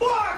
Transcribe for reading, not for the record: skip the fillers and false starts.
Fuck!